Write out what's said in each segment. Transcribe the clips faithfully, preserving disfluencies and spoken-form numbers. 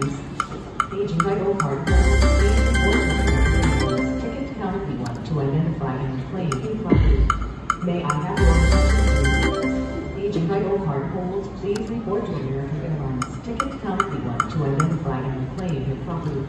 please. Stage title card. Ticket to help you want to identify and claim improperly. May I have your stage title card holds? Please report to American Airlines. Ticket to help you want to identify and claim improperly.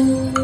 Thank you.